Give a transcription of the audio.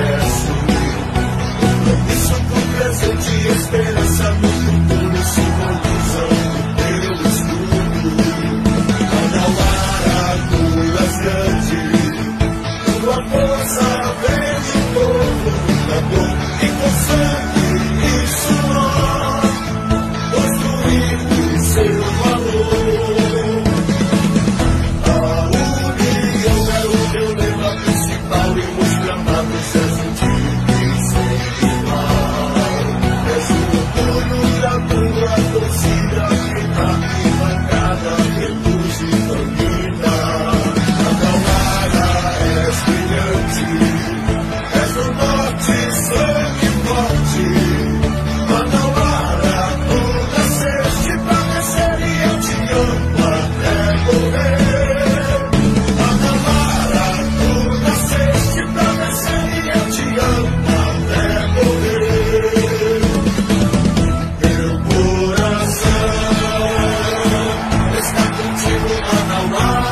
universo unido. Isso acontece de esperança no futuro, se conduzam pelo estudo. Cada lara com as grandes, tua força vem de todo lutador e com sangue e suor construir seu valor. Wow.